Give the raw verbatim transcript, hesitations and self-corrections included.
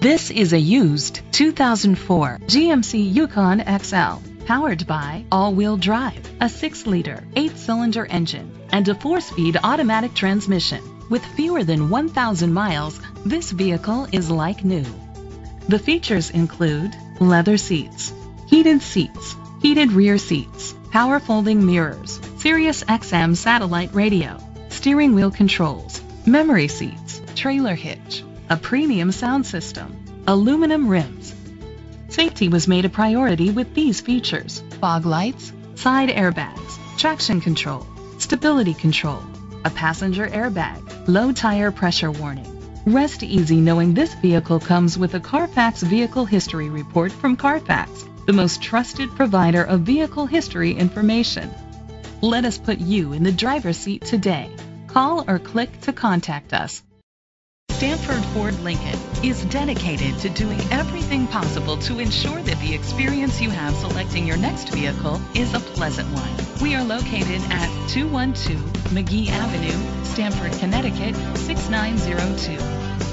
This is a used two thousand four G M C Yukon X L, powered by all-wheel drive, a six liter, eight cylinder engine, and a four speed automatic transmission. With fewer than one thousand miles, this vehicle is like new. The features include leather seats, heated seats, heated rear seats, power folding mirrors, Sirius X M satellite radio, steering wheel controls, memory seats, trailer hitch, a premium sound system, aluminum rims. Safety was made a priority with these features: fog lights, side airbags, traction control, stability control, a passenger airbag, low tire pressure warning. Rest easy knowing this vehicle comes with a Carfax Vehicle History Report from Carfax, the most trusted provider of vehicle history information. Let us put you in the driver's seat today. Call or click to contact us. Stamford Ford Lincoln is dedicated to doing everything possible to ensure that the experience you have selecting your next vehicle is a pleasant one. We are located at two one two Magee Avenue, Stamford, Connecticut six nine zero two.